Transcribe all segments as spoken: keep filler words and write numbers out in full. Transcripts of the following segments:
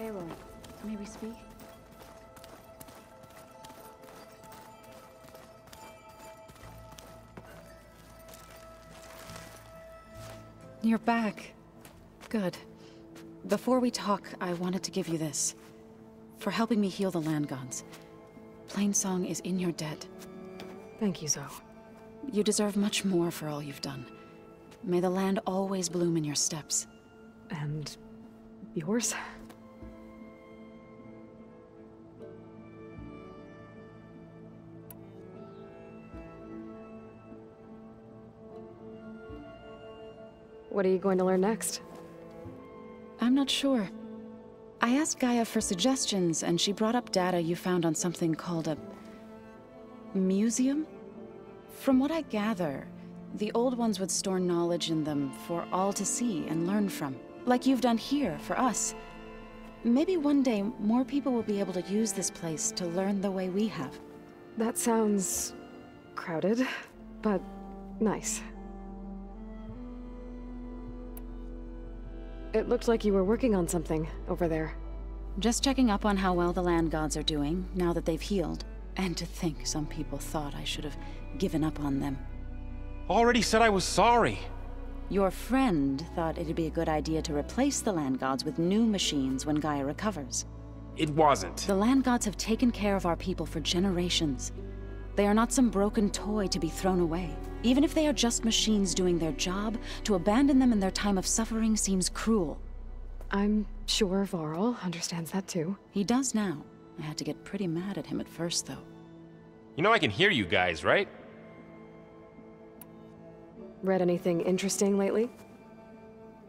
Aloy, may we speak? You're back. Good. Before we talk, I wanted to give you this. For helping me heal the land gods. Plainsong is in your debt. Thank you, Zoe. You deserve much more for all you've done. May the land always bloom in your steps. And yours? What are you going to learn next? I'm not sure. I asked Gaia for suggestions, and she brought up data you found on something called a museum? From what I gather, the old ones would store knowledge in them for all to see and learn from, like you've done here for us. Maybe one day more people will be able to use this place to learn the way we have. That sounds crowded, but nice. It looked like you were working on something over there. Just checking up on how well the land gods are doing now that they've healed. And to think some people thought I should have given up on them. Already said I was sorry. Your friend thought it'd be a good idea to replace the land gods with new machines when Gaia recovers. It wasn't. The land gods have taken care of our people for generations. They are not some broken toy to be thrown away. Even if they are just machines doing their job, to abandon them in their time of suffering seems cruel. I'm sure Varl understands that too. He does now. I had to get pretty mad at him at first, though. You know I can hear you guys, right? Read anything interesting lately?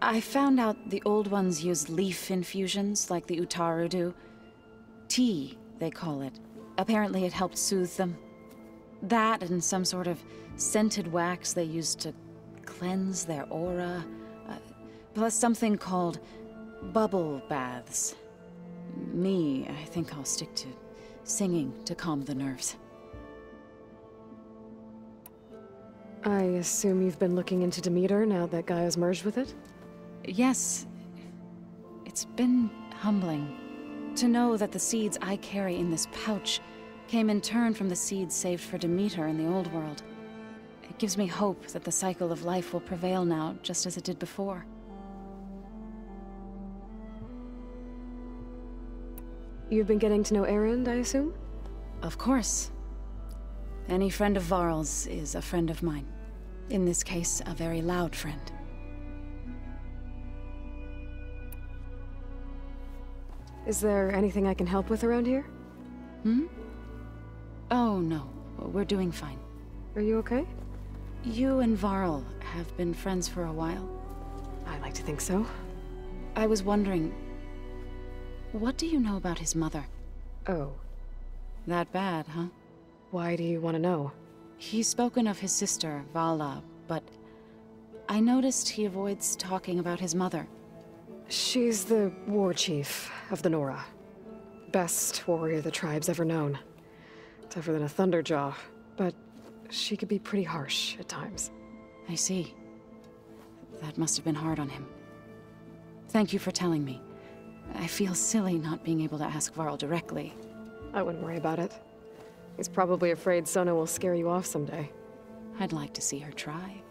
I found out the old ones use leaf infusions, like the Utaru do. Tea, they call it. Apparently it helped soothe them. That and some sort of scented wax they used to cleanse their aura. Uh, plus something called bubble baths. Me, I think I'll stick to singing to calm the nerves. I assume you've been looking into Demeter now that Gaia's merged with it? Yes. It's been humbling. To know that the seeds I carry in this pouch came in turn from the seeds saved for Demeter in the old world. It gives me hope that the cycle of life will prevail now, just as it did before. You've been getting to know Erend, I assume? Of course. Any friend of Varl's is a friend of mine. In this case, a very loud friend. Is there anything I can help with around here? Hmm? Oh, no. We're doing fine. Are you okay? You and Varl have been friends for a while. I like to think so. I was wondering, what do you know about his mother? Oh. That bad, huh? Why do you want to know? He's spoken of his sister, Vala, but I noticed he avoids talking about his mother. She's the war chief of the Nora. Best warrior the tribe's ever known. Tougher than a Thunderjaw, but she could be pretty harsh at times. I see. That must have been hard on him. Thank you for telling me. I feel silly not being able to ask Varl directly. I wouldn't worry about it. He's probably afraid Sona will scare you off someday. I'd like to see her try.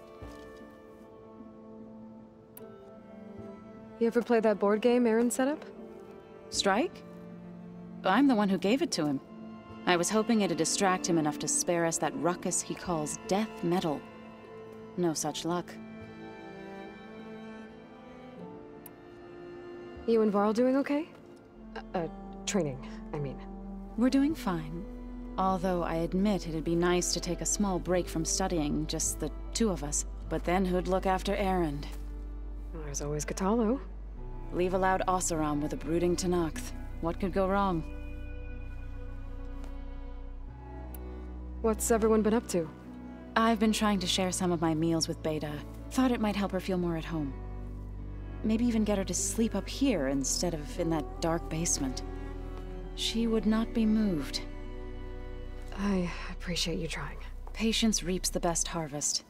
You ever play that board game Aaron set up? Strike? I'm the one who gave it to him. I was hoping it'd distract him enough to spare us that ruckus he calls death metal. No such luck. You and Varl doing okay? Uh, uh, training, I mean. We're doing fine. Although I admit it'd be nice to take a small break from studying, just the two of us. But then who'd look after Erend? Well, there's always Katalo. Leave aloud Osaram with a brooding Tenakth. What could go wrong? What's everyone been up to? I've been trying to share some of my meals with Beta. Thought it might help her feel more at home. Maybe even get her to sleep up here instead of in that dark basement. She would not be moved. I appreciate you trying. Patience reaps the best harvest.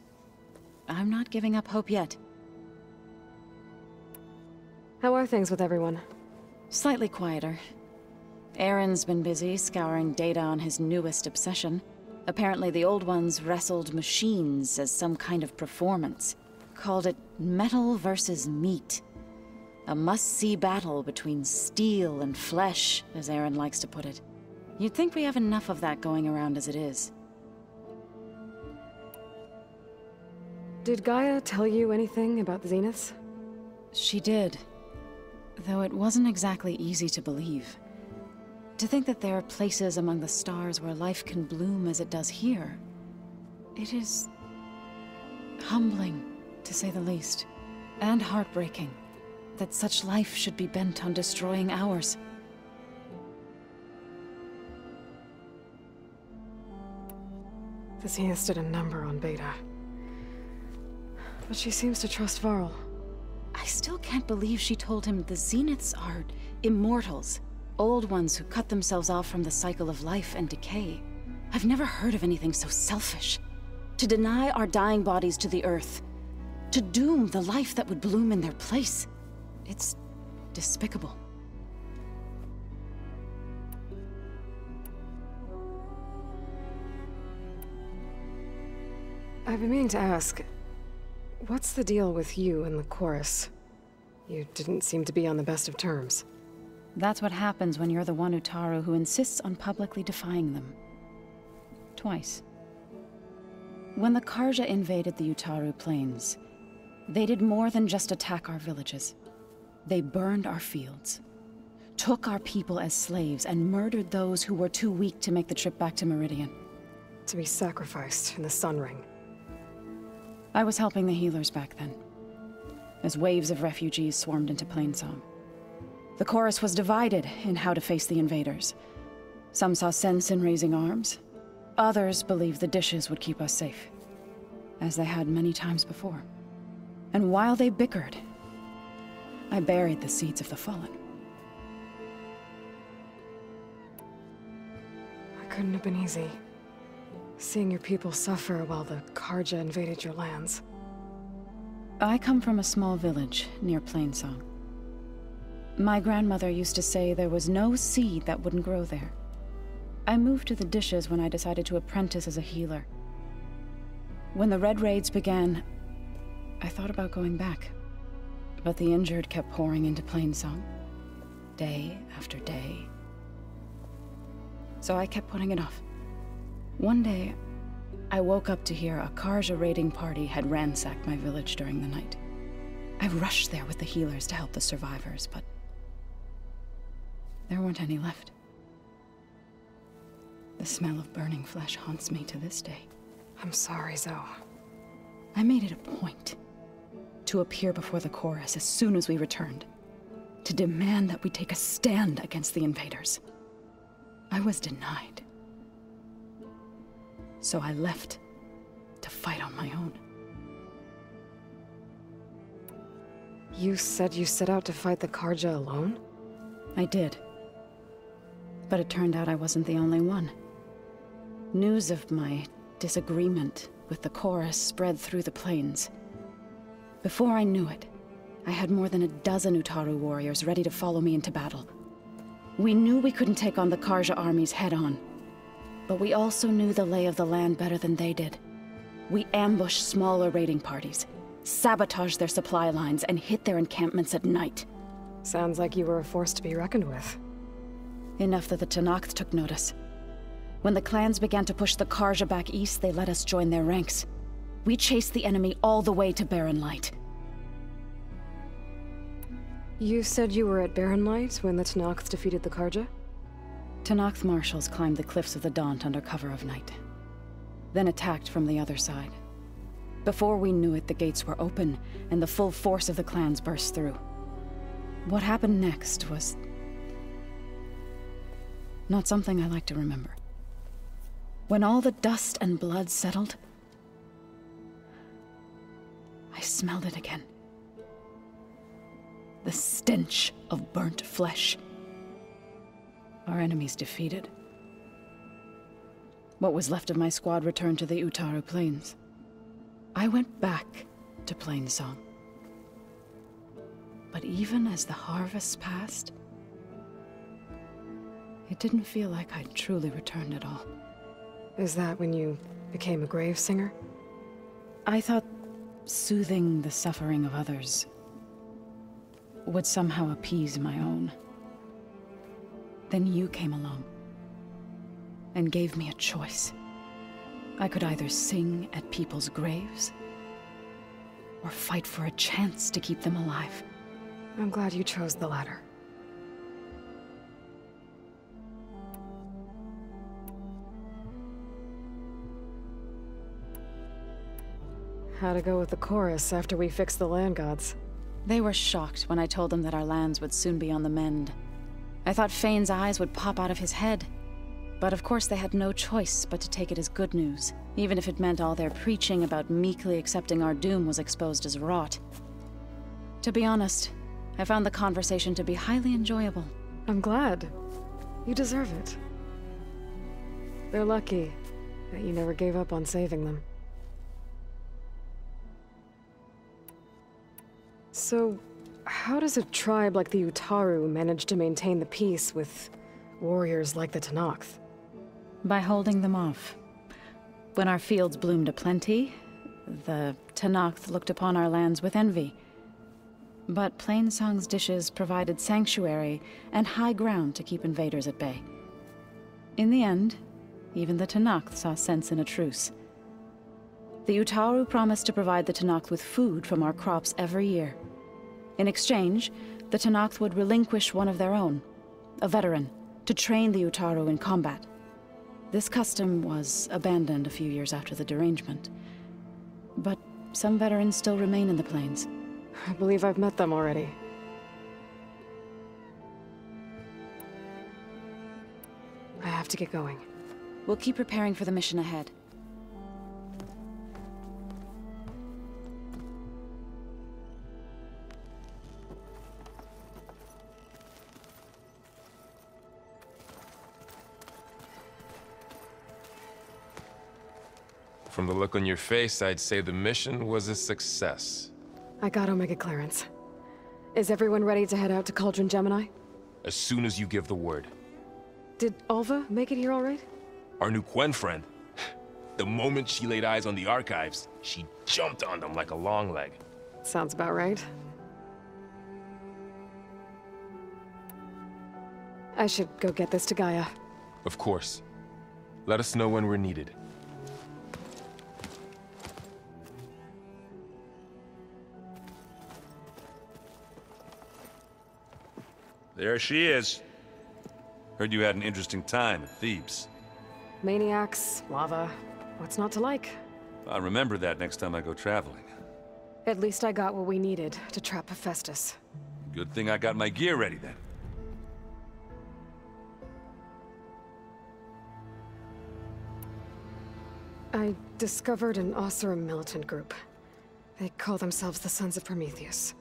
I'm not giving up hope yet. How are things with everyone? Slightly quieter. Aaron's been busy scouring data on his newest obsession. Apparently the old ones wrestled machines as some kind of performance. Called it metal versus meat. A must-see battle between steel and flesh, as Aaron likes to put it. You'd think we have enough of that going around as it is. Did Gaia tell you anything about the Zeniths? She did. Though it wasn't exactly easy to believe. To think that there are places among the stars where life can bloom as it does here. It is humbling, to say the least, and heartbreaking that such life should be bent on destroying ours. The Zenith did a number on Beta. But she seems to trust Varl. I still can't believe she told him the Zeniths are immortals. Old ones who cut themselves off from the cycle of life and decay. I've never heard of anything so selfish. To deny our dying bodies to the earth. To doom the life that would bloom in their place. It's despicable. I've been meaning to ask, what's the deal with you and the Korus? You didn't seem to be on the best of terms. That's what happens when you're the one Utaru who insists on publicly defying them. Twice. When the Carja invaded the Utaru plains, they did more than just attack our villages. They burned our fields, took our people as slaves, and murdered those who were too weak to make the trip back to Meridian. To be sacrificed in the Sun Ring. I was helping the healers back then, as waves of refugees swarmed into Plainsong. The Korus was divided in how to face the invaders. Some saw sense in raising arms. Others believed the dishes would keep us safe, as they had many times before. And while they bickered, I buried the seeds of the fallen. It couldn't have been easy, seeing your people suffer while the Carja invaded your lands. I come from a small village near Plainsong. My grandmother used to say there was no seed that wouldn't grow there. I moved to the dishes when I decided to apprentice as a healer. When the Red Raids began, I thought about going back. But the injured kept pouring into Plainsong, day after day. So I kept putting it off. One day, I woke up to hear a Carja raiding party had ransacked my village during the night. I rushed there with the healers to help the survivors, but there weren't any left. The smell of burning flesh haunts me to this day. I'm sorry, Zoe. I made it a point to appear before the Korus as soon as we returned, to demand that we take a stand against the invaders. I was denied. So I left to fight on my own. You said you set out to fight the Carja alone? I did. But it turned out I wasn't the only one. News of my disagreement with the Korus spread through the plains. Before I knew it, I had more than a dozen Utaru warriors ready to follow me into battle. We knew we couldn't take on the Carja armies head-on, but we also knew the lay of the land better than they did. We ambushed smaller raiding parties, sabotaged their supply lines, and hit their encampments at night. Sounds like you were a force to be reckoned with. Enough that the Tenakth took notice. When the clans began to push the Carja back east, they let us join their ranks. We chased the enemy all the way to Barren Light. You said you were at Barren Light when the Tenakth defeated the Carja? Tenakth marshals climbed the cliffs of the Daunt under cover of night, then attacked from the other side. Before we knew it, the gates were open, and the full force of the clans burst through. What happened next was not something I like to remember. When all the dust and blood settled, I smelled it again. The stench of burnt flesh. Our enemies defeated. What was left of my squad returned to the Utaru Plains. I went back to Plainsong. But even as the harvest passed, It didn't feel like I'd truly returned at all. Is that when you became a grave singer? I thought soothing the suffering of others would somehow appease my own. Then you came along and gave me a choice. I could either sing at people's graves or fight for a chance to keep them alive. I'm glad you chose the latter. How'd it go with the Korus after we fixed the land gods? They were shocked when I told them that our lands would soon be on the mend. I thought Fane's eyes would pop out of his head. But of course they had no choice but to take it as good news, even if it meant all their preaching about meekly accepting our doom was exposed as rot. To be honest, I found the conversation to be highly enjoyable. I'm glad. You deserve it. They're lucky that you never gave up on saving them. So, how does a tribe like the Utaru manage to maintain the peace with warriors like the Tenakth? By holding them off. When our fields bloomed aplenty, the Tenakth looked upon our lands with envy. But Plainsong's dishes provided sanctuary and high ground to keep invaders at bay. In the end, even the Tenakth saw sense in a truce. The Utaru promised to provide the Tenakth with food from our crops every year. In exchange, the Tenakth would relinquish one of their own, a veteran, to train the Utaru in combat. This custom was abandoned a few years after the derangement. But some veterans still remain in the plains. I believe I've met them already. I have to get going. We'll keep preparing for the mission ahead. From the look on your face, I'd say the mission was a success. I got Omega Clarence. Is everyone ready to head out to Cauldron Gemini? As soon as you give the word. Did Alva make it here all right? Our new Quen friend. The moment she laid eyes on the archives, she jumped on them like a long leg. Sounds about right. I should go get this to Gaia. Of course. Let us know when we're needed. There she is. Heard you had an interesting time at Thebes. Maniacs, lava, what's not to like? I remember that next time I go traveling. At least I got what we needed to trap Hephaestus. Good thing I got my gear ready then. I discovered an Osaram militant group. They call themselves the Sons of Prometheus.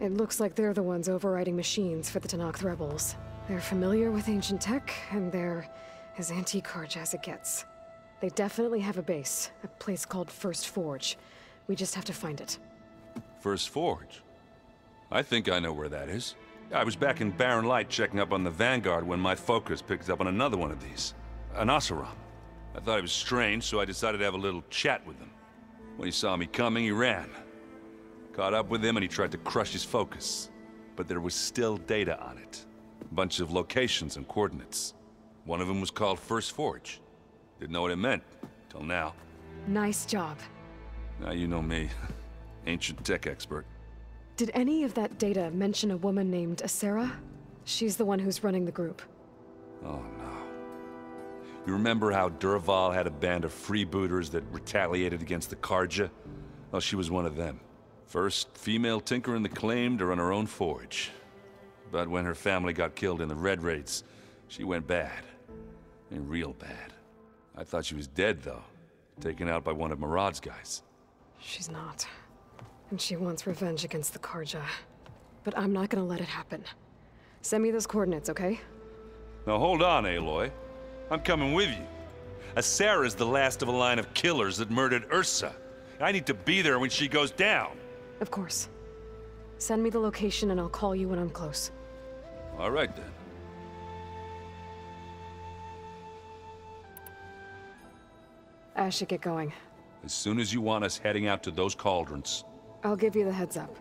It looks like they're the ones overriding machines for the Tenakth rebels. They're familiar with ancient tech, and they're as anti-Carja as it gets. They definitely have a base, a place called First Forge. We just have to find it. First Forge? I think I know where that is. I was back in Barren Light checking up on the Vanguard when my focus picked up on another one of these. An Osaram. I thought it was strange, so I decided to have a little chat with him. When he saw me coming, he ran. Caught up with him and he tried to crush his focus. But there was still data on it. A bunch of locations and coordinates. One of them was called First Forge. Didn't know what it meant, till now. Nice job. Now you know me. Ancient tech expert. Did any of that data mention a woman named Asera? She's the one who's running the group. Oh no. You remember how Durval had a band of freebooters that retaliated against the Carja? Well, she was one of them. First female tinker in the claim to run her own forge. But when her family got killed in the Red Raids, she went bad. And real bad. I thought she was dead, though. Taken out by one of Marad's guys. She's not. And she wants revenge against the Carja. But I'm not gonna let it happen. Send me those coordinates, okay? Now hold on, Aloy. I'm coming with you. Asera's the last of a line of killers that murdered Ursa. I need to be there when she goes down. Of course. Send me the location and I'll call you when I'm close. All right, then. I should get going. As soon as you want us heading out to those cauldrons. I'll give you the heads up.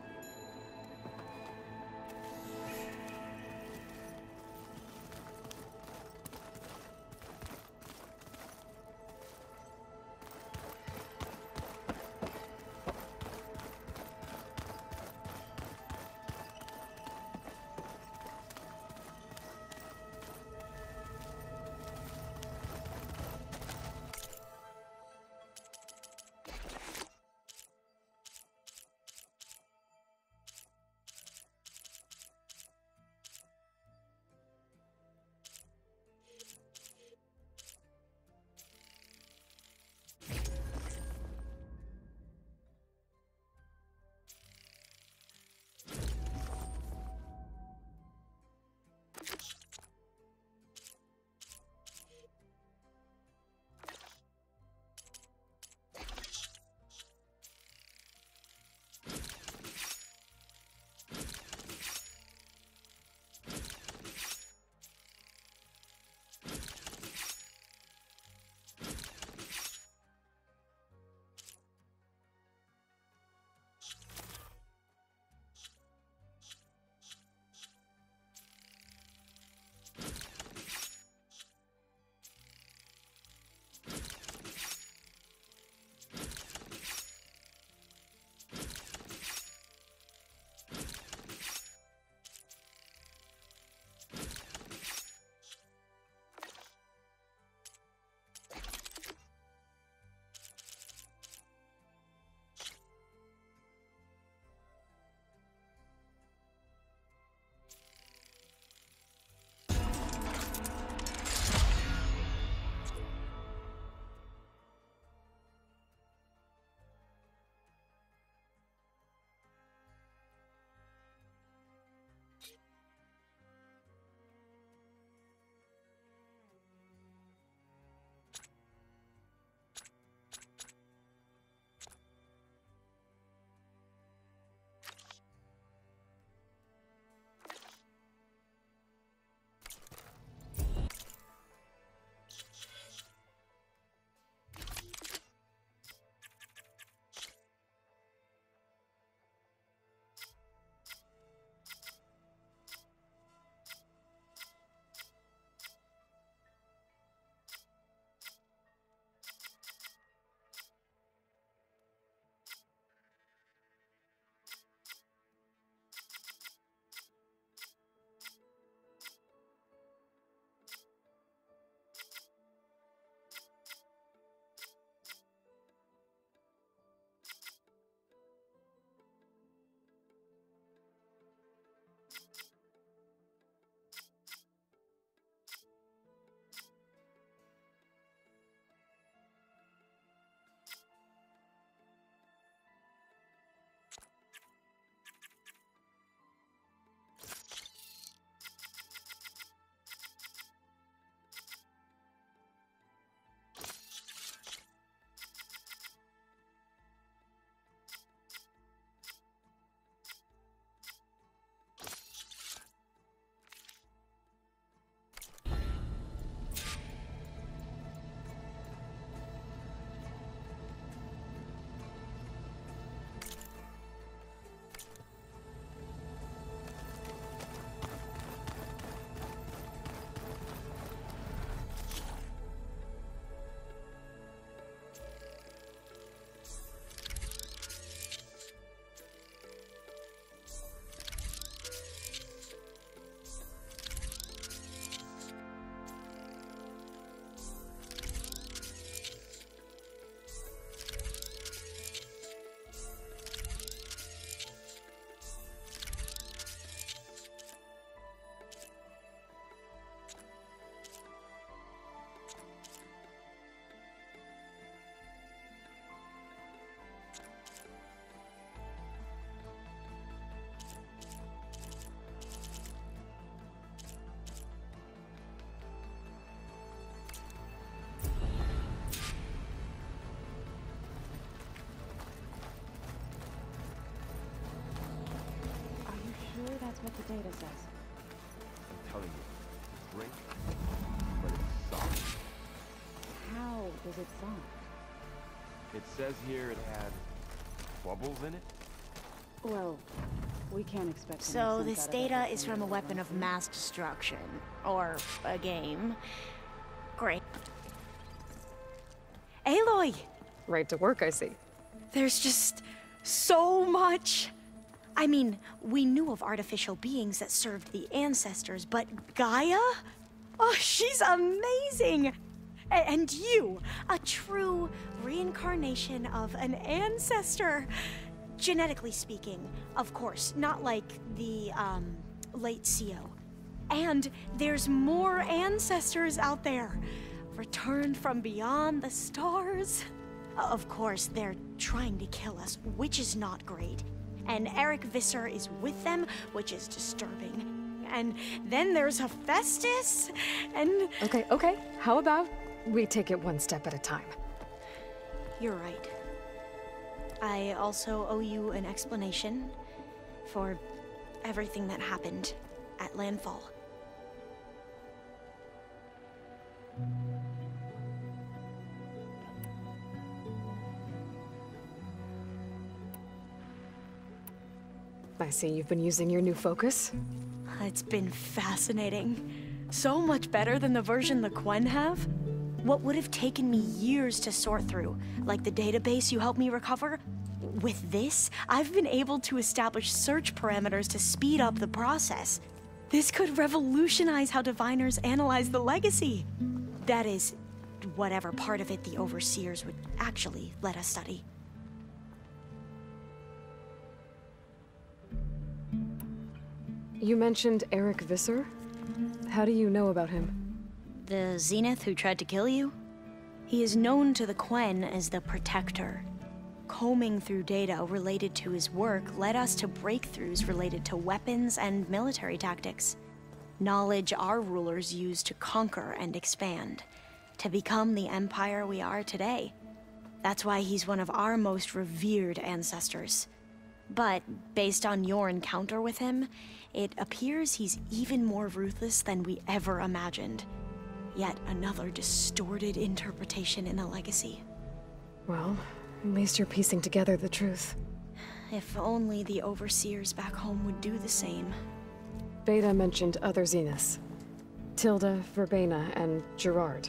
What the data says. I'm telling you, it's great, but it's soft. How does it sound? It says here it had bubbles in it? Well, we can't expect... So this data is from a weapon of mass destruction, or a game. Great. Aloy! Right to work, I see. There's just so much. I mean, we knew of artificial beings that served the ancestors, but Gaia? Oh, she's amazing! A and you, a true reincarnation of an ancestor. Genetically speaking, of course, not like the um, late C E O. And there's more ancestors out there, returned from beyond the stars. Of course, they're trying to kill us, which is not great. And Eric Visser is with them, which is disturbing. And then there's Hephaestus, and... Okay, okay, how about we take it one step at a time? You're right. I also owe you an explanation for everything that happened at landfall. I see you've been using your new focus. It's been fascinating. So much better than the version the Quen have. What would have taken me years to sort through, like the database you helped me recover, with this, I've been able to establish search parameters to speed up the process. This could revolutionize how diviners analyze the legacy. That is, whatever part of it the overseers would actually let us study. You mentioned Eric Visser. How do you know about him? The Zenith who tried to kill you? He is known to the Quen as the Protector. Combing through data related to his work led us to breakthroughs related to weapons and military tactics. Knowledge our rulers used to conquer and expand, to become the empire we are today. That's why he's one of our most revered ancestors. But based on your encounter with him, it appears he's even more ruthless than we ever imagined. Yet another distorted interpretation in the legacy. Well, at least you're piecing together the truth. If only the overseers back home would do the same. Beta mentioned other Zeniths. Tilda, Verbena, and Gerard.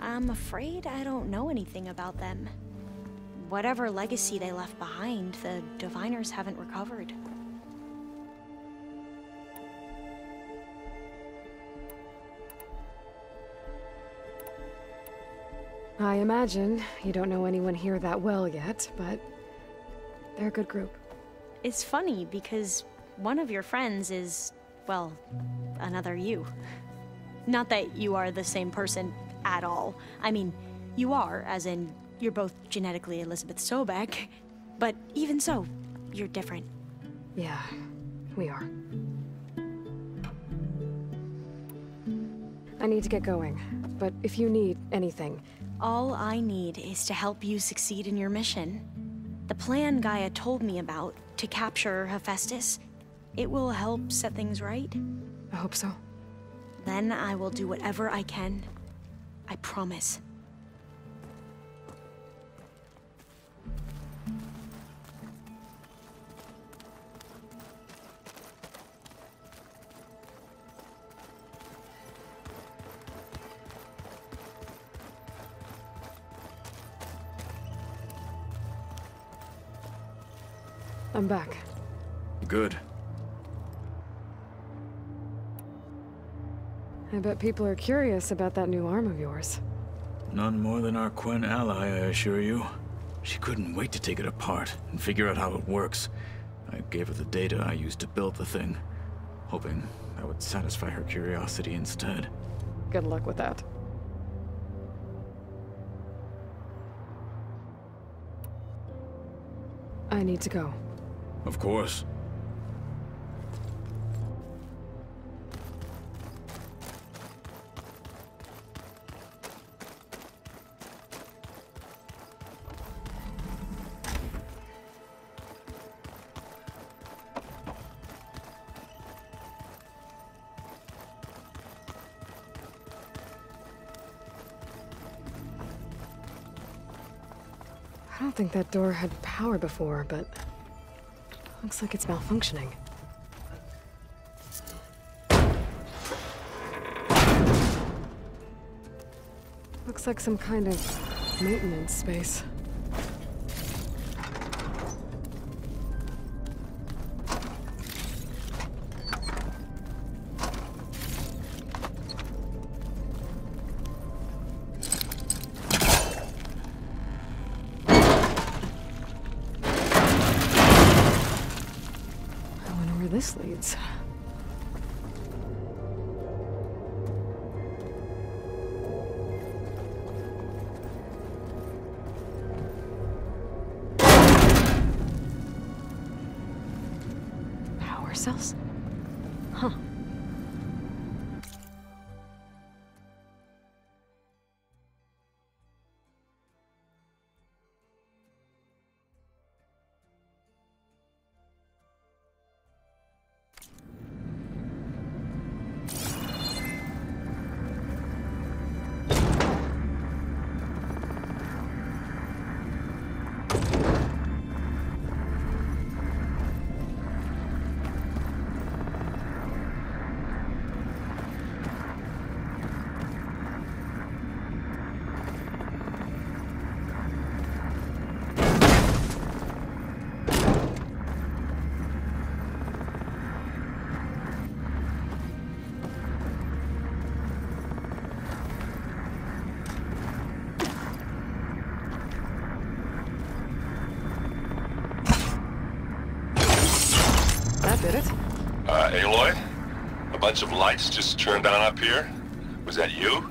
I'm afraid I don't know anything about them. Whatever legacy they left behind, the diviners haven't recovered. I imagine you don't know anyone here that well yet, but they're a good group. It's funny because one of your friends is, well, another you. Not that you are the same person at all. I mean, you are, as in, you're both genetically Elizabeth Sobek, but even so, you're different. Yeah, we are. I need to get going, but if you need anything... All I need is to help you succeed in your mission. The plan Gaia told me about, to capture Hephaestus, it will help set things right. I hope so. Then I will do whatever I can. I promise. I'm back. Good. I bet people are curious about that new arm of yours. None more than our Quen ally, I assure you. She couldn't wait to take it apart and figure out how it works. I gave her the data I used to build the thing, hoping that would satisfy her curiosity instead. Good luck with that. I need to go. Of course. I don't think that door had power before, but looks like it's malfunctioning. Looks like some kind of maintenance space. Ourselves? Huh. Of lights just turned on up here. Was that you?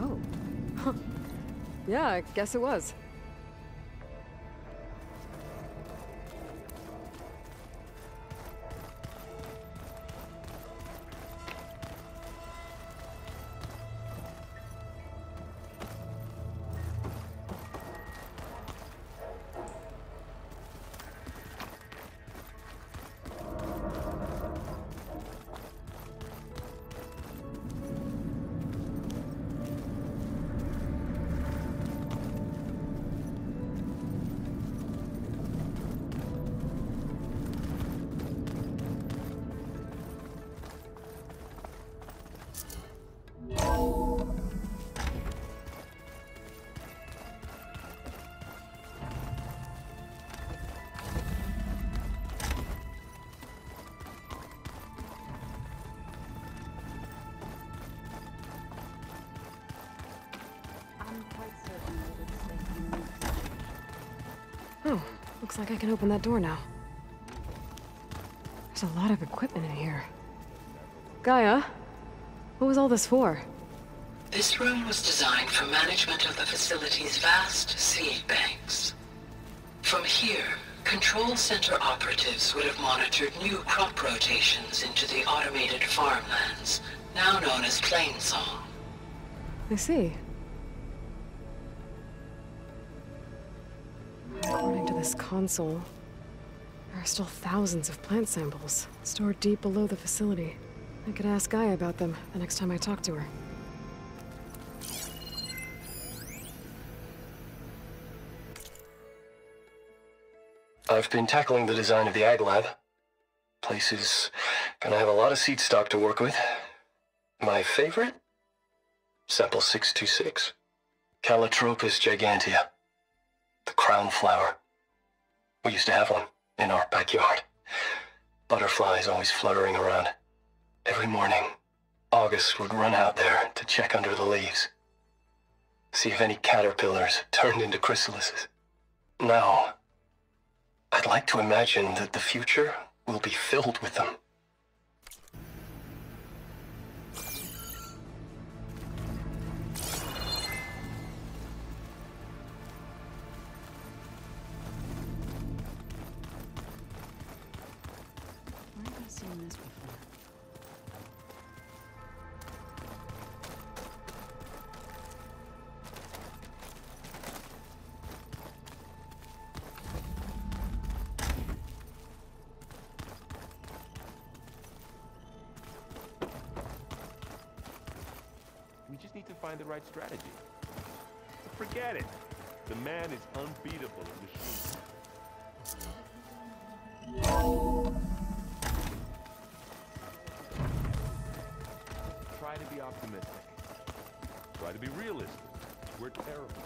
Oh. Huh. Yeah, I guess it was. Oh, looks like I can open that door now. There's a lot of equipment in here. Gaia, what was all this for? This room was designed for management of the facility's vast seed banks. From here, control center operatives would have monitored new crop rotations into the automated farmlands, now known as Plainsong. I see. This console. There are still thousands of plant samples stored deep below the facility. I could ask Gaia about them the next time I talk to her. I've been tackling the design of the Ag Lab. Place is gonna have a lot of seed stock to work with. My favorite? Sample six two six. Calotropis gigantea. The crown flower. We used to have one in our backyard. Butterflies always fluttering around. Every morning, August would run out there to check under the leaves. See if any caterpillars turned into chrysalises. Now, I'd like to imagine that the future will be filled with them. Find the right strategy. Forget it. The man is unbeatable in the shoot. Try to be optimistic. Try to be realistic. We're terrible.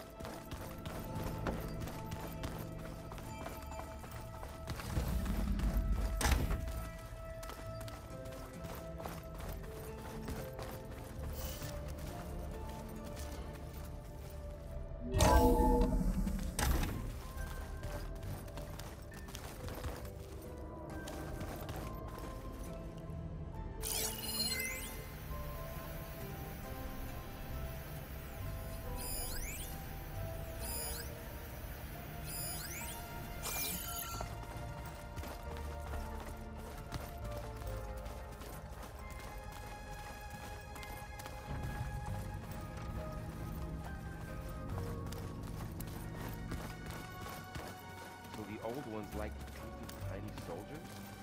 Old ones like taking tiny soldiers?